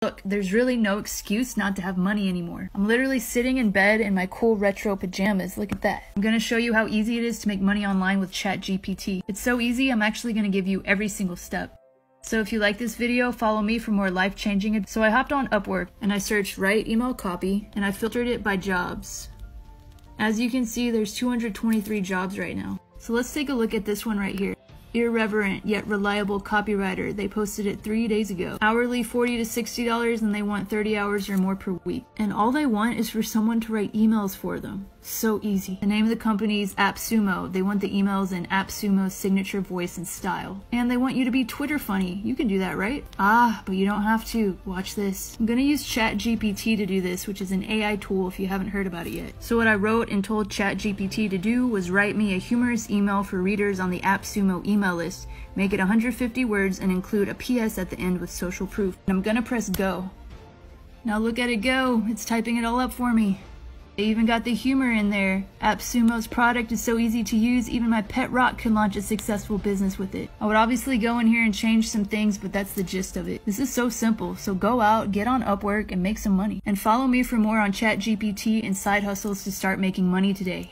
Look, there's really no excuse not to have money anymore. I'm literally sitting in bed in my cool retro pajamas. Look at that. I'm gonna show you how easy it is to make money online with ChatGPT. It's so easy, I'm actually gonna give you every single step. So if you like this video, follow me for more life-changing. So I hopped on Upwork and I searched write email copy and I filtered it by jobs. As you can see, there's 223 jobs right now. So let's take a look at this one right here. Irreverent yet reliable copywriter. They posted it 3 days ago. Hourly $40 to $60 and they want 30 hours or more per week. And all they want is for someone to write emails for them. So easy. The name of the company is AppSumo. They want the emails in AppSumo's signature voice and style. And they want you to be Twitter funny. You can do that, right? Ah, but you don't have to. Watch this. I'm gonna use ChatGPT to do this, which is an AI tool if you haven't heard about it yet. So what I wrote and told ChatGPT to do was write me a humorous email for readers on the AppSumo email list, make it 150 words, and include a PS at the end with social proof. And I'm gonna press go. Now look at it go. It's typing it all up for me. They even got the humor in there. AppSumo's product is so easy to use, even my pet rock can launch a successful business with it. I would obviously go in here and change some things, but that's the gist of it. This is so simple, so go out, get on Upwork, and make some money. And follow me for more on ChatGPT and side hustles to start making money today.